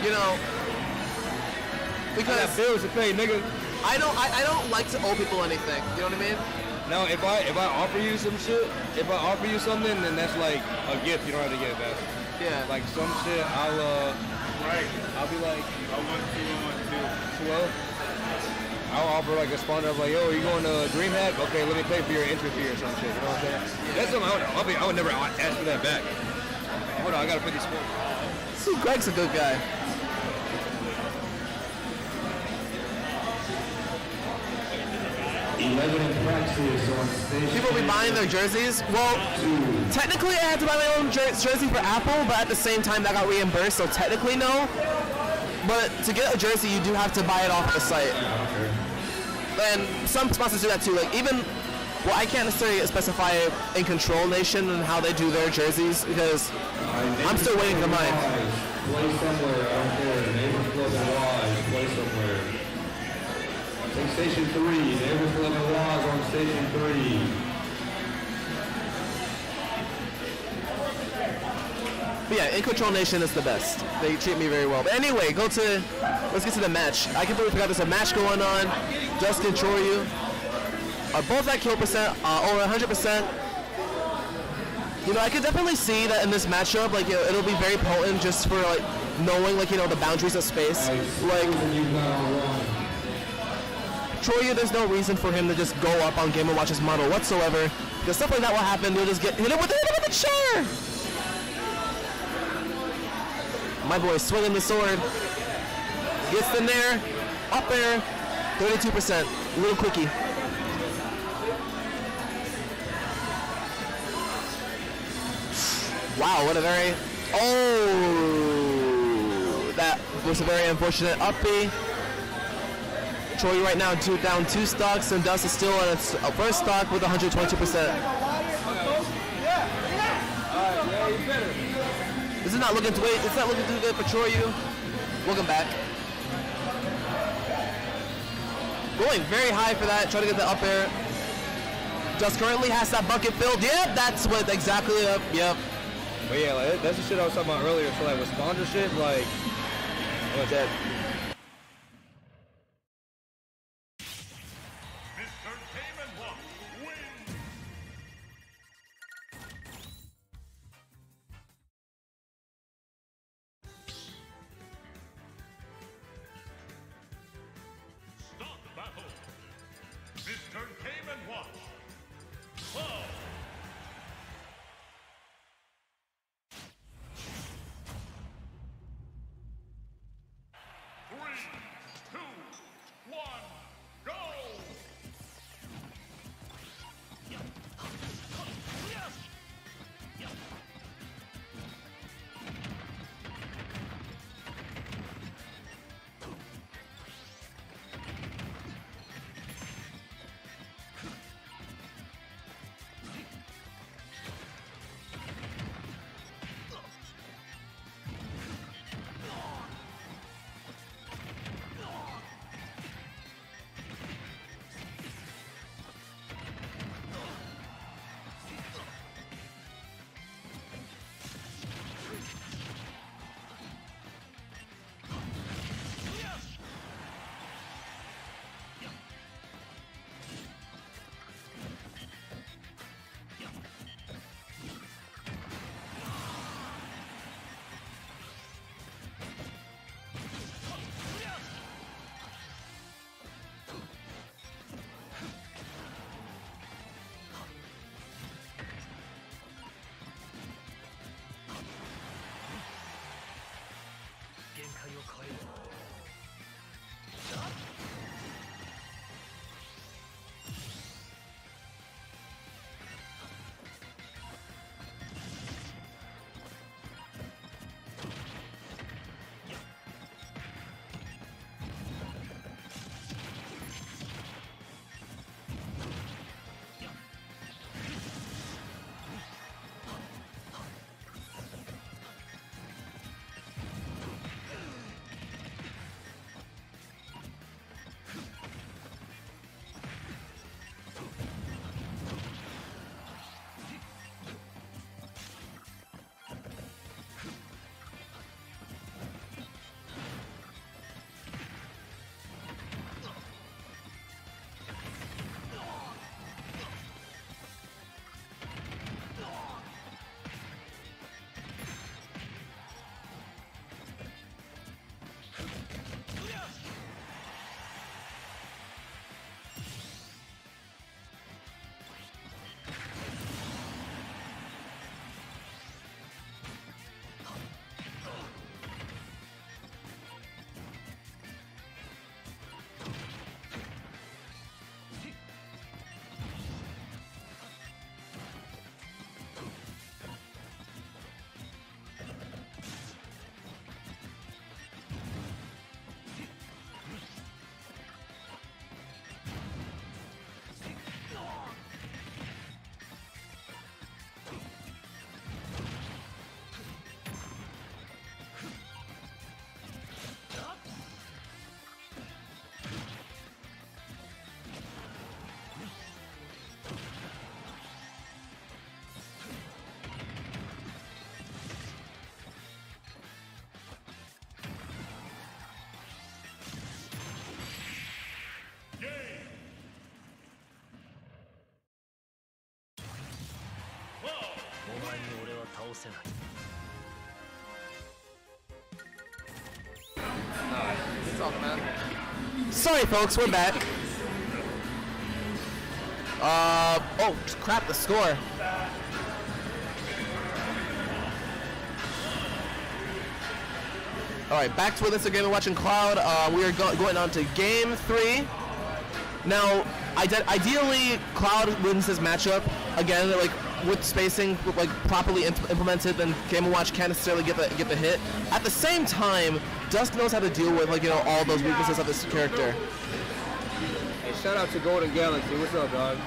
You know, because I got bills to pay, nigga. I don't like to owe people anything. You know what I mean? Now, if I offer you some shit, if I offer you something, then that's like a gift. You don't have to get it back. Yeah. Like some shit, I'll right. I'll be like, I want to, you want to. Well, I'll offer like a sponsor. I'm like, yo, you going to DreamHack? Okay, let me pay for your entry fee or some shit. You know what I'm saying? Yeah. That's something I would never ask for that back. Hold on, I gotta put these sports. See, Greg's a good guy. People be buying their jerseys. Well, technically I had to buy my own jersey for Apple, but at the same time that got reimbursed, so technically no. But to get a jersey, you do have to buy it off the site. And some sponsors do that too. Like even, well, I can't necessarily specify In Control Nation and how they do their jerseys because I'm still waiting for mine. Play somewhere out there. Neighbors Club and Wise. Play somewhere. Take Station 3. Neighbors Club and Wise on Station 3. But yeah, In Control Nation is the best. They treat me very well. But anyway, let's get to the match. I completely forgot there's a match going on. Dustin, Chooryu are both at kill percent, over 100%. You know, I could definitely see that in this matchup, like, you know, it'll be very potent just for, like, knowing, like, you know, the boundaries of space. Like, Chooryu, there's no reason for him to just go up on Game & Watch's model whatsoever. Because stuff like that will happen, you'll just get hit him with a chair! My boy swinging the sword. Gets in there, up there, 32%. A little quickie. Wow, what a very... Oh! That was a very unfortunate up-B. Chooryu right now down 2 stocks, and Dust is still on its first stock with 122%. This is not looking too good. It's not looking too good for Chooryu. Welcome back. Going very high for that, trying to get the up air. Dust currently has that bucket filled. Yep, that's what exactly up. Yep. But yeah, like, that's the shit I was talking about earlier. So like with sponsorship, like, I'm dead. Mr. Game & Watch wins. Stop the battle. Mr. Game & Watch. Cloud. Sorry folks, we're back. Oh crap, the score. Alright, back to Mr. Game & Watch and Cloud. We are going on to game 3. Now, ideally, Cloud wins his matchup. Again, like, with spacing like properly implemented, then Game & Watch can't necessarily get the hit. At the same time, Dust knows how to deal with, like, you know, all those weaknesses of this character. Hey, shout out to Golden Galaxy. What's up, dog?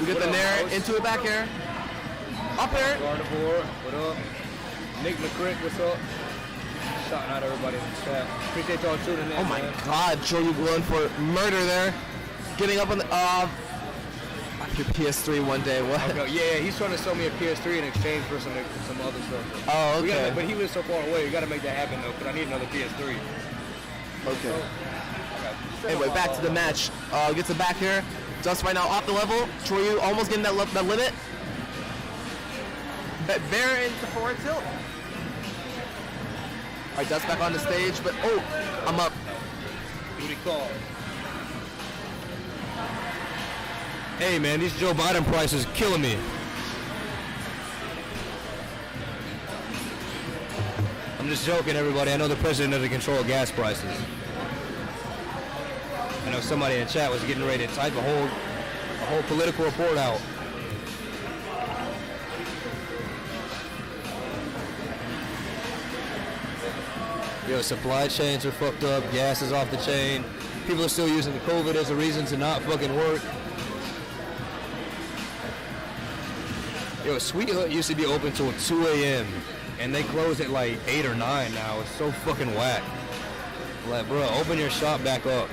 We get the Nair into a back air. Up air. Gardevoir, what up? Nick McCrick, what's up? Shouting out everybody in the chat. Appreciate y'all tuning in. Oh my god, Chooryu going for murder there. Getting up on the your PS3 one day, what? Okay, yeah, he's trying to sell me a PS3 in exchange for some other stuff. Oh, okay. Gotta, but he lives so far away, we gotta make that happen though, because I need another PS3. Okay. So, anyway, back to the match. Gets it back here. Dust right now off the level. Chooryu almost getting that limit. But there is the forward tilt. Alright, Dust back on the stage, but oh, I'm up. Booty call. Hey man, these Joe Biden prices are killing me. I'm just joking, everybody. I know the president doesn't control gas prices. I know somebody in the chat was getting ready to type a whole political report out. Yo, supply chains are fucked up. Gas is off the chain. People are still using the COVID as a reason to not fucking work. Yo, Sweet Hood used to be open till 2 a.m. and they close at like 8 or 9 now. It's so fucking whack. Like, bro, open your shop back up.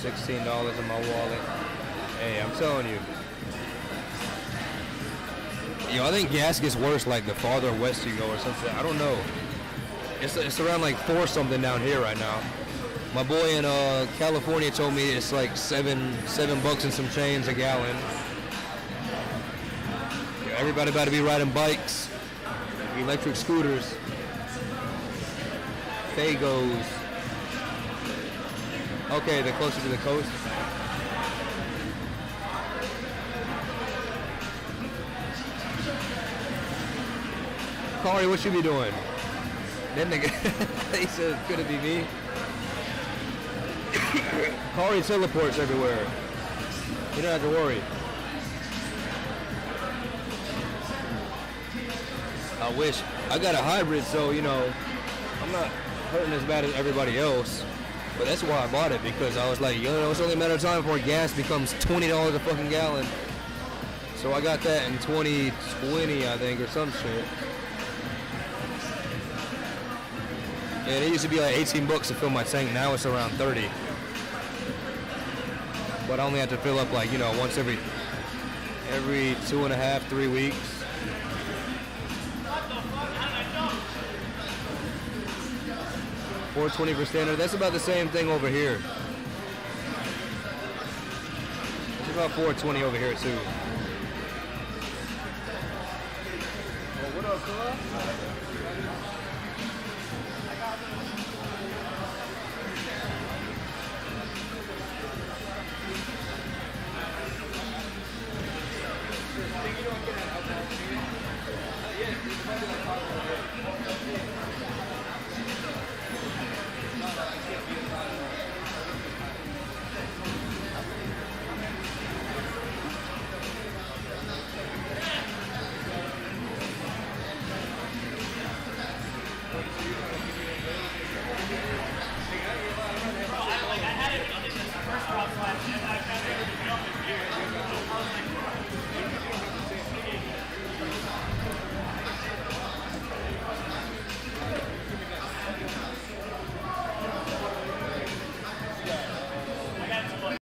$16 in my wallet. Hey, I'm telling you. Yo, I think gas gets worse like the farther west you go or something. I don't know. It's around like 4 something down here right now. My boy in California told me it's like $7 and some change a gallon. Everybody about to be riding bikes, electric scooters, Fagos. Okay, they're closer to the coast. Corey, what you be doing? That nigga, he says, could it be me? Corey teleports everywhere. You don't have to worry. I wish. I got a hybrid, so, you know, I'm not hurting as bad as everybody else. But that's why I bought it, because I was like, you know, it's only a matter of time before gas becomes $20 a fucking gallon. So I got that in 2020, I think, or some shit. And it used to be like $18 to fill my tank. Now it's around 30. But I only have to fill up like, you know, once every 2.5, 3 weeks. $4.20 for standard. That's about the same thing over here. It's about $4.20 over here too. What up,